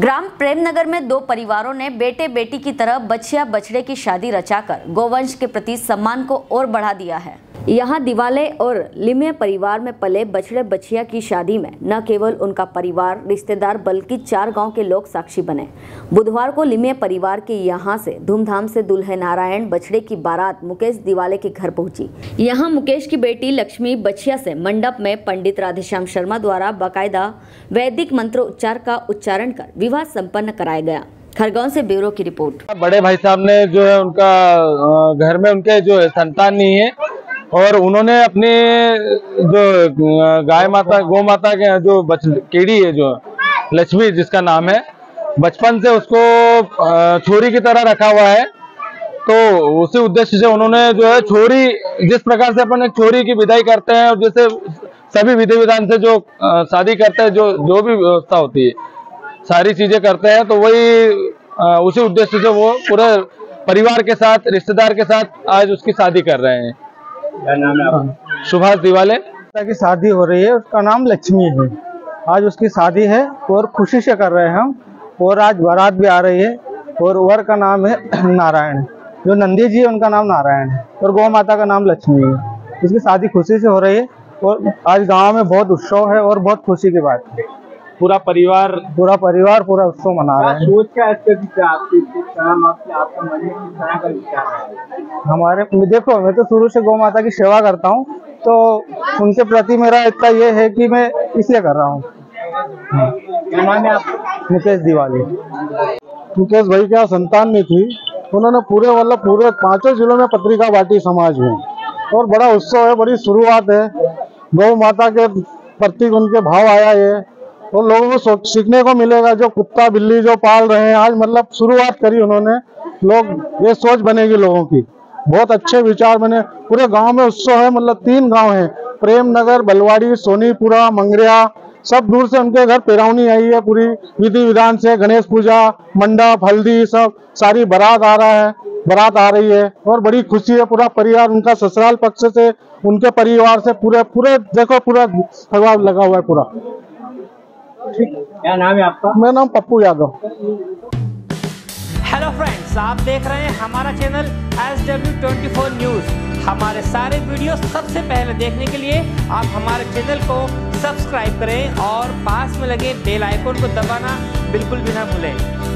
ग्राम प्रेमनगर में दो परिवारों ने बेटे बेटी की तरह बछिया बछड़े की शादी रचाकर गोवंश के प्रति सम्मान को और बढ़ा दिया है। यहाँ दिवाले और लिमे परिवार में पले बछड़े बछिया की शादी में न केवल उनका परिवार रिश्तेदार बल्कि 4 गांव के लोग साक्षी बने। बुधवार को लिमे परिवार के यहाँ से धूमधाम से दूल्हे नारायण बछड़े की बारात मुकेश दिवाले के घर पहुंची। यहाँ मुकेश की बेटी लक्ष्मी बछिया से मंडप में पंडित राधेश्याम शर्मा द्वारा बाकायदा वैदिक मंत्रोच्चार का उच्चारण कर विवाह सम्पन्न कराया गया। खरगोन से ब्यूरो की रिपोर्ट। बड़े भाई साहब ने जो है उनका घर में उनके जो संतान नहीं है और उन्होंने अपने जो गाय माता गौ माता के जो केड़ी है जो लक्ष्मी जिसका नाम है बचपन से उसको छोरी की तरह रखा हुआ है, तो उसी उद्देश्य से उन्होंने जो है छोरी जिस प्रकार से अपन छोरी की विदाई करते हैं और जैसे सभी विधि विधान से जो शादी करते हैं जो भी व्यवस्था होती है सारी चीजें करते हैं, तो वही उसी उद्देश्य से वो पूरे परिवार के साथ रिश्तेदार के साथ आज उसकी शादी कर रहे हैं। सुभाष दिवाले की शादी हो रही है, उसका नाम लक्ष्मी है। आज उसकी शादी है और खुशी से कर रहे हैं हम, और आज बारात भी आ रही है और वर का नाम है नारायण, जो नंदी जी है उनका नाम नारायण है और गौ माता का नाम लक्ष्मी है। इसकी शादी खुशी से हो रही है और आज गांव में बहुत उत्सव है और बहुत खुशी की बात है। पूरा परिवार पूरा उत्सव मना रहा है। सोच क्या आपके हमारे देखो, मैं तो शुरू से गौ माता की सेवा करता हूँ, तो उनके प्रति मेरा इतना ये है कि मैं इसलिए कर रहा हूँ। मुकेश दिवाली मुकेश भाई क्या संतान नहीं थी, उन्होंने पूरे 5 जिलों में पत्रिका बांटी समाज में, और बड़ा उत्सव है, बड़ी शुरुआत है। गौ माता के प्रति उनके भाव आया है और लोगों को सीखने को मिलेगा। जो कुत्ता बिल्ली जो पाल रहे हैं आज, मतलब शुरुआत करी उन्होंने, लोग ये सोच बनेगी लोगों की, बहुत अच्छे विचार बने। पूरे गांव में उत्सव है, मतलब 3 गांव हैं, प्रेमनगर, बलवाड़ी, सोनीपुरा, मंगरिया, सब दूर से उनके घर पेरावनी आई है। पूरी विधि विधान से गणेश पूजा, मंडप, हल्दी, सब सारी बारात आ रही है और बड़ी खुशी है। पूरा परिवार उनका ससुराल पक्ष से उनके परिवार से पूरे देखो पूरा भगवान लगा हुआ है पूरा। क्या नाम है आपका? मेरा नाम पप्पू यादव। हेलो फ्रेंड्स, आप देख रहे हैं हमारा चैनल SW 24 न्यूज। हमारे सारे वीडियो सबसे पहले देखने के लिए आप हमारे चैनल को सब्सक्राइब करें और पास में लगे बेल आइकन को दबाना बिल्कुल भी ना भूलें।